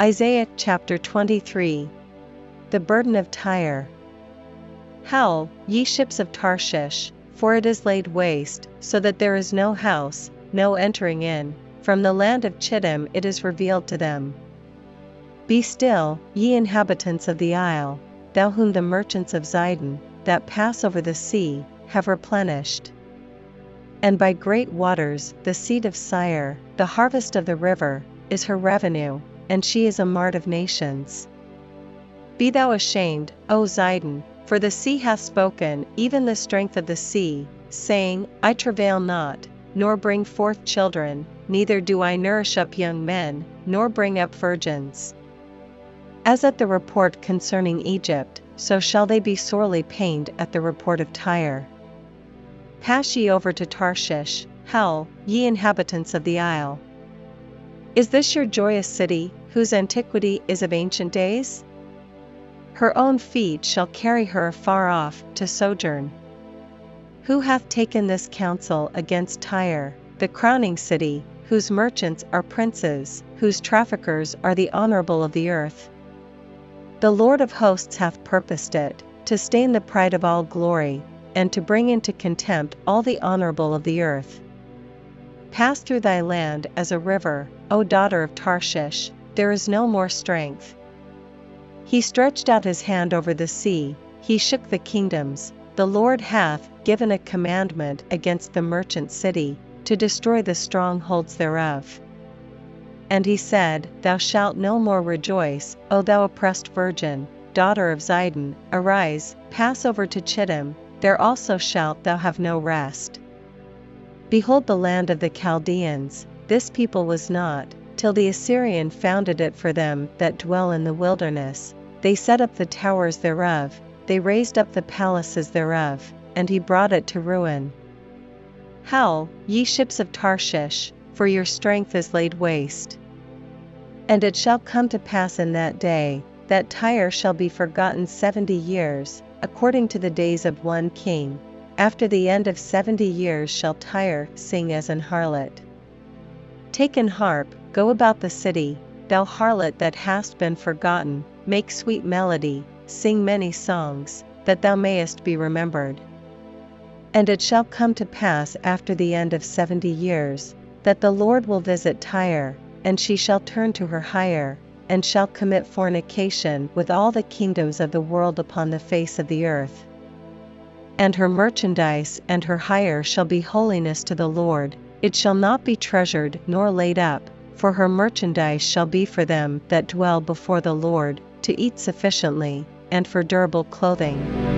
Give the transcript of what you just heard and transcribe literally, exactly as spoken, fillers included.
Isaiah chapter twenty-three. The burden of Tyre. Howl, ye ships of Tarshish, for it is laid waste, so that there is no house, no entering in. From the land of Chittim it is revealed to them. Be still, ye inhabitants of the isle, thou whom the merchants of Zidon, that pass over the sea, have replenished. And by great waters the seed of Sihor, the harvest of the river, is her revenue, and she is a mart of nations. Be thou ashamed, O Zidon, for the sea hath spoken, even the strength of the sea, saying, I travail not, nor bring forth children, neither do I nourish up young men, nor bring up virgins. As at the report concerning Egypt, so shall they be sorely pained at the report of Tyre. Pass ye over to Tarshish, howl, ye inhabitants of the isle. Is this your joyous city, whose antiquity is of ancient days? Her own feet shall carry her afar off to sojourn. Who hath taken this counsel against Tyre, the crowning city, whose merchants are princes, whose traffickers are the honorable of the earth? The Lord of hosts hath purposed it, to stain the pride of all glory, and to bring into contempt all the honorable of the earth. Pass through thy land as a river, O daughter of Tarshish, there is no more strength. He stretched out his hand over the sea, he shook the kingdoms. The Lord hath given a commandment against the merchant city, to destroy the strongholds thereof. And he said, Thou shalt no more rejoice, O thou oppressed virgin, daughter of Zidon, arise, pass over to Chittim, there also shalt thou have no rest. Behold the land of the Chaldeans, this people was not, till the Assyrian founded it for them that dwell in the wilderness. They set up the towers thereof, they raised up the palaces thereof, and he brought it to ruin. Howl, ye ships of Tarshish, for your strength is laid waste. And it shall come to pass in that day, that Tyre shall be forgotten seventy years, according to the days of one king. After the end of seventy years shall Tyre sing as an harlot. Take an harp, go about the city, thou harlot that hast been forgotten, make sweet melody, sing many songs, that thou mayest be remembered. And it shall come to pass after the end of seventy years, that the Lord will visit Tyre, and she shall turn to her hire, and shall commit fornication with all the kingdoms of the world upon the face of the earth. And her merchandise and her hire shall be holiness to the Lord, it shall not be treasured nor laid up, for her merchandise shall be for them that dwell before the Lord, to eat sufficiently, and for durable clothing.